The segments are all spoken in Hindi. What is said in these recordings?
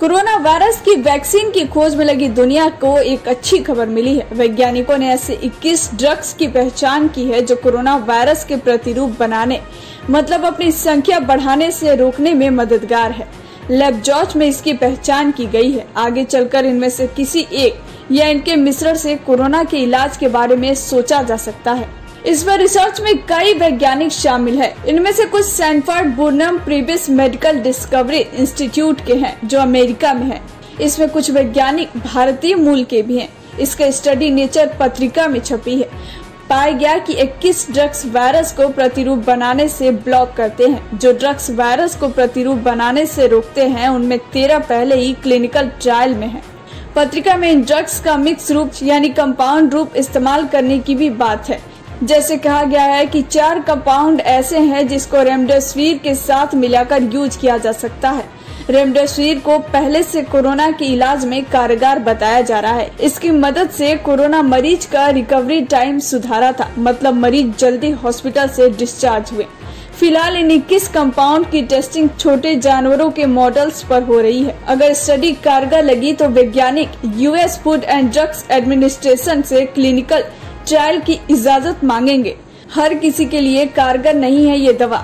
कोरोना वायरस की वैक्सीन की खोज में लगी दुनिया को एक अच्छी खबर मिली है। वैज्ञानिकों ने ऐसे 21 ड्रग्स की पहचान की है जो कोरोना वायरस के प्रतिरूप बनाने मतलब अपनी संख्या बढ़ाने से रोकने में मददगार है। लैब जांच में इसकी पहचान की गई है। आगे चलकर इनमें से किसी एक या इनके मिश्रण से कोरोना के इलाज के बारे में सोचा जा सकता है। इस पर रिसर्च में कई वैज्ञानिक शामिल हैं। इनमें से कुछ Sanford Burnham Prebys Medical Discovery Institute के हैं जो अमेरिका में है। इसमें कुछ वैज्ञानिक भारतीय मूल के भी हैं। इसका स्टडी नेचर पत्रिका में छपी है। पाया गया कि 21 ड्रग्स वायरस को प्रतिरूप बनाने से ब्लॉक करते हैं। जो ड्रग्स वायरस को प्रतिरूप बनाने से रोकते हैं उनमें 13 पहले ही क्लिनिकल ट्रायल में है। पत्रिका में इन ड्रग्स का मिक्स रूप यानी कंपाउंड रूप इस्तेमाल करने की भी बात है। जैसे कहा गया है कि 4 कंपाउंड ऐसे हैं जिसको रेमडेसिविर के साथ मिलाकर यूज किया जा सकता है। रेमडेसिविर को पहले से कोरोना के इलाज में कारगर बताया जा रहा है। इसकी मदद से कोरोना मरीज का रिकवरी टाइम सुधारा था, मतलब मरीज जल्दी हॉस्पिटल से डिस्चार्ज हुए। फिलहाल इन 21 कंपाउंड की टेस्टिंग छोटे जानवरों के मॉडल्स पर हो रही है। अगर स्टडी कारगर लगी तो वैज्ञानिक US Food and Drugs Administration से क्लिनिकल ट्रायल की इजाजत मांगेंगे। हर किसी के लिए कारगर नहीं है ये दवा।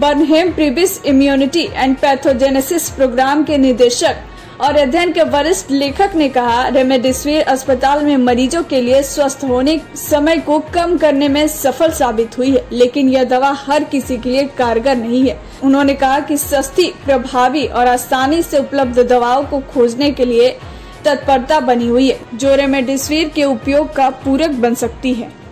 Burnham Prebys immunity and pathogenesis program के निदेशक और अध्ययन के वरिष्ठ लेखक ने कहा, रेमडेसिविर अस्पताल में मरीजों के लिए स्वस्थ होने समय को कम करने में सफल साबित हुई है, लेकिन यह दवा हर किसी के लिए कारगर नहीं है। उन्होंने कहा कि सस्ती, प्रभावी और आसानी से उपलब्ध दवाओं को खोजने के लिए तत्परता बनी हुई है जो रेमडेसिविर के उपयोग का पूरक बन सकती है।